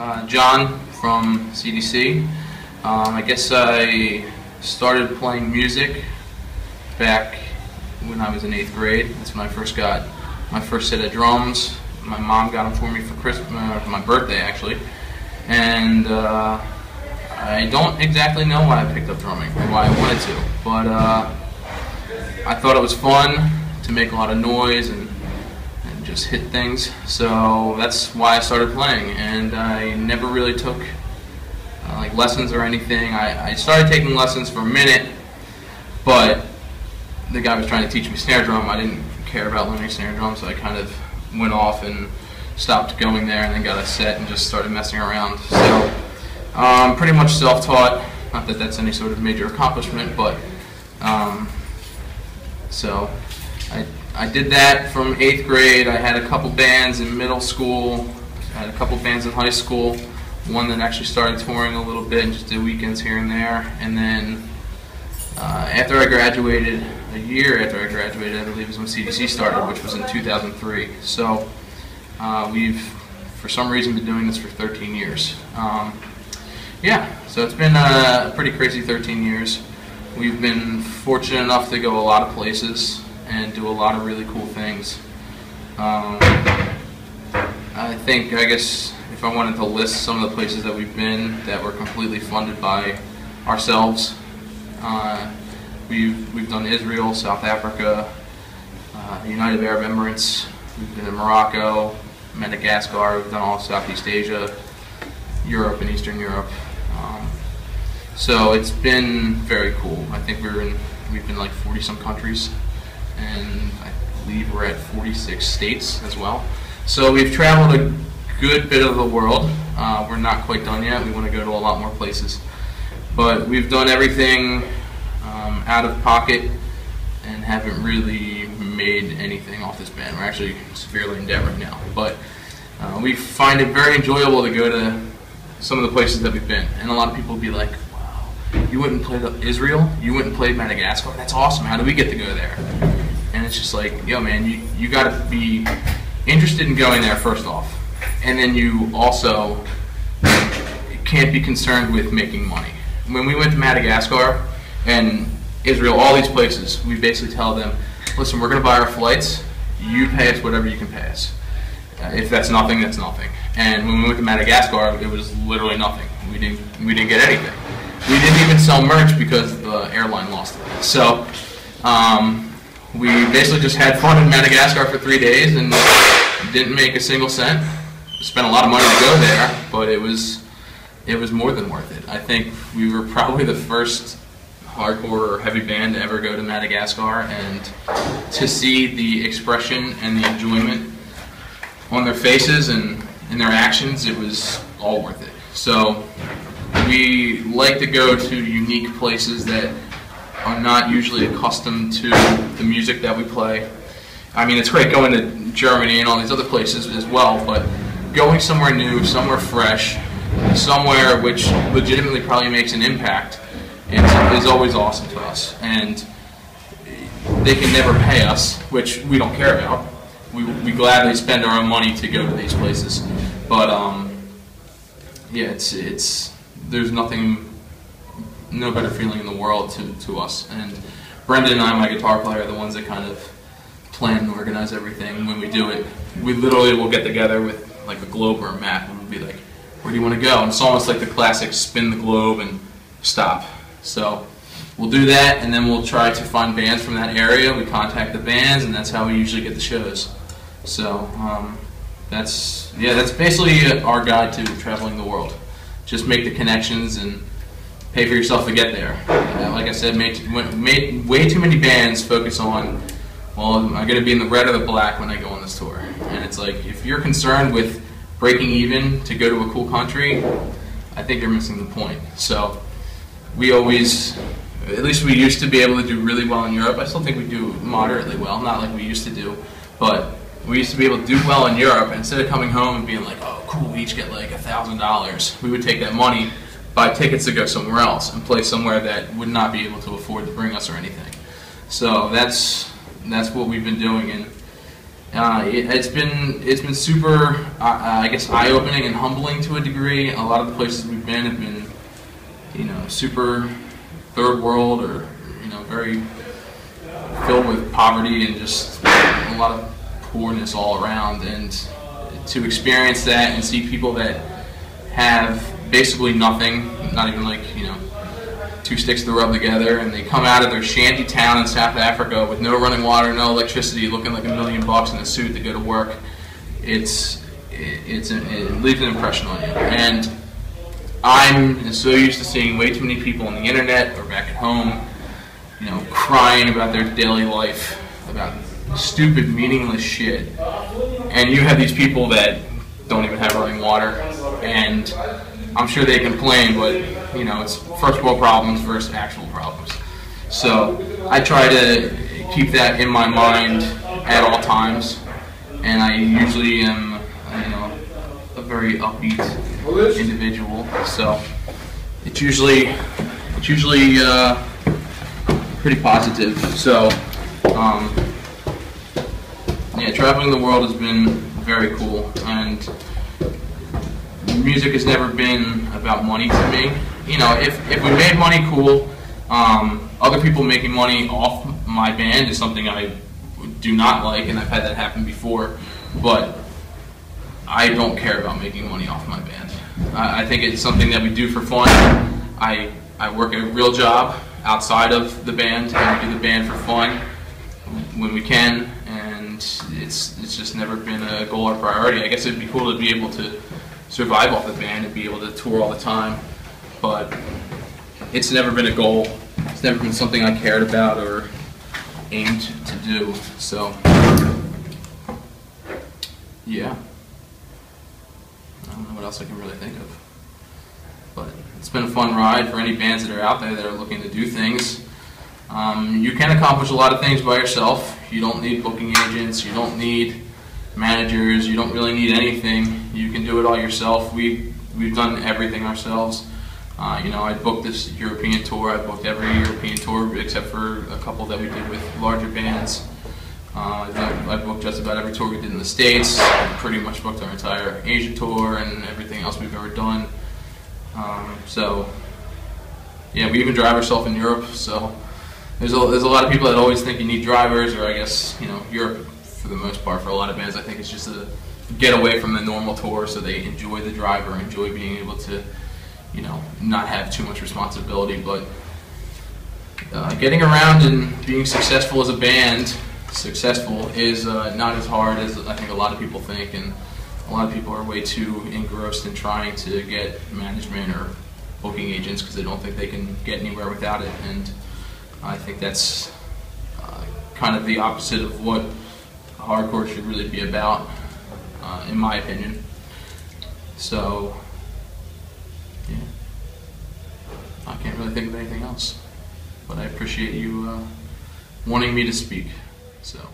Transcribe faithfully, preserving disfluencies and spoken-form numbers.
Uh, John from C D C. Um, I guess I started playing music back when I was in eighth grade. That's when I first got my first set of drums. My mom got them for me for Christmas, uh, for my birthday actually. And uh, I don't exactly know why I picked up drumming or why I wanted to, but uh, I thought it was fun to make a lot of noise and just hit things, so that's why I started playing. And I never really took uh, like lessons or anything. I, I started taking lessons for a minute, but the guy was trying to teach me snare drum. I didn't care about learning snare drum, so I kind of went off and stopped going there, and then got a set and just started messing around. So um, pretty much self-taught. Not that that's any sort of major accomplishment, but um, so I. I did that from eighth grade. I had a couple bands in middle school. I had a couple bands in high school. One that actually started touring a little bit and just did weekends here and there. And then uh, after I graduated, a year after I graduated, I believe is when C D C started, which was in two thousand three. So uh, we've, for some reason, been doing this for thirteen years. Um, yeah, so it's been a pretty crazy thirteen years. We've been fortunate enough to go a lot of places and do a lot of really cool things. Um, I think, I guess, if I wanted to list some of the places that we've been that were completely funded by ourselves, uh, we've, we've done Israel, South Africa, uh, United Arab Emirates, we've been in Morocco, Madagascar, we've done all of Southeast Asia, Europe and Eastern Europe. Um, so it's been very cool. I think we're in, we've been like forty some countries. And I believe we're at forty-six states as well. So we've traveled a good bit of the world. Uh, we're not quite done yet. We want to go to a lot more places. But we've done everything um, out of pocket and haven't really made anything off this band. We're actually severely in debt right now. But uh, we find it very enjoyable to go to some of the places that we've been. And a lot of people will be like, wow, you wouldn't play Israel? You wouldn't play Madagascar? That's awesome. How do we get to go there? And it's just like, yo man, you, you got to be interested in going there first off. And then you also can't be concerned with making money. When we went to Madagascar and Israel, all these places, we basically tell them, listen, we're going to buy our flights. You pay us whatever you can pay us. Uh, if that's nothing, that's nothing. And when we went to Madagascar, it was literally nothing. We didn't, we didn't get anything. We didn't even sell merch because the airline lost it. So, um... we basically just had fun in Madagascar for three days and didn't make a single cent. Spent a lot of money to go there, but it was it was more than worth it. I think we were probably the first hardcore or heavy band to ever go to Madagascar, and to see the expression and the enjoyment on their faces and in their actions, it was all worth it. So we like to go to unique places that are not usually accustomed to the music that we play. I mean, it's great going to Germany and all these other places as well, but going somewhere new, somewhere fresh, somewhere which legitimately probably makes an impact is always awesome to us. And they can never pay us, which we don't care about. We, we gladly spend our own money to go to these places. But um, yeah, it's, it's, there's nothing, no better feeling in the world to, to us. And Brendan and I, my guitar player, are the ones that kind of plan and organize everything. When we do it, we literally will get together with like a globe or a map and we'll be like, where do you want to go? And it's almost like the classic spin the globe and stop. So we'll do that, and then we'll try to find bands from that area. We contact the bands, and that's how we usually get the shows. So um, that's, yeah, that's basically our guide to traveling the world. Just make the connections and pay for yourself to get there. Uh, like I said, made, made, way too many bands focus on, well, am I going to be in the red or the black when I go on this tour? And it's like, if you're concerned with breaking even to go to a cool country, I think you're missing the point. So we always, at least we used to be able to do really well in Europe. I still think we do moderately well, not like we used to do, but we used to be able to do well in Europe. Instead of coming home and being like, oh, cool, we each get like a thousand dollars, we would take that money, buy tickets to go somewhere else and play somewhere that would not be able to afford to bring us or anything. So that's that's what we've been doing, and Uh, it, it's been it's been super, uh, I guess, eye-opening and humbling to a degree. A lot of the places we've been have been, you know, super third world, or you know, very filled with poverty and just a lot of poorness all around. And to experience that and see people that have basically nothing, not even like, you know, two sticks to rub together, and they come out of their shanty town in South Africa with no running water, no electricity, looking like a million bucks in a suit to go to work. It's it's it leaves an impression on you. And I'm so used to seeing way too many people on the internet or back at home, you know, crying about their daily life, about stupid, meaningless shit. And you have these people that don't even have running water, and I'm sure they complain, but you know, it's first world problems versus actual problems. So I try to keep that in my mind at all times, and I usually am, you know, a very upbeat individual. So it's usually it's usually uh, pretty positive. So um, yeah, traveling the world has been very cool, and music has never been about money to me. You know, if, if we made money, cool. Um, other people making money off my band is something I do not like, and I've had that happen before, but I don't care about making money off my band. I, I think it's something that we do for fun. I, I work a real job outside of the band, and we do the band for fun when we can, and it's, it's just never been a goal or priority. I guess it'd be cool to be able to survive off the band and be able to tour all the time, but it's never been a goal. It's never been something I cared about or aimed to do. So, yeah, I don't know what else I can really think of. But it's been a fun ride for any bands that are out there that are looking to do things. Um, you can accomplish a lot of things by yourself. You don't need booking agents. You don't need managers. You don't really need anything. You can do it all yourself. We, we've done everything ourselves. Uh, you know, I booked this European tour. I booked every European tour except for a couple that we did with larger bands. Uh, I, I booked just about every tour we did in the States. I pretty much booked our entire Asia tour and everything else we've ever done. Um, so, yeah, we even drive ourselves in Europe. So there's a, there's a lot of people that always think you need drivers, or I guess, you know, Europe, for the most part, for a lot of bands, I think it's just a get away from the normal tour, so they enjoy the driver, enjoy being able to, you know, not have too much responsibility. But uh, getting around and being successful as a band, successful, is uh, not as hard as I think a lot of people think, and a lot of people are way too engrossed in trying to get management or booking agents because they don't think they can get anywhere without it. And I think that's uh, kind of the opposite of what hardcore should really be about. Uh, in my opinion. So, yeah, I can't really think of anything else, but I appreciate you uh, wanting me to speak, so.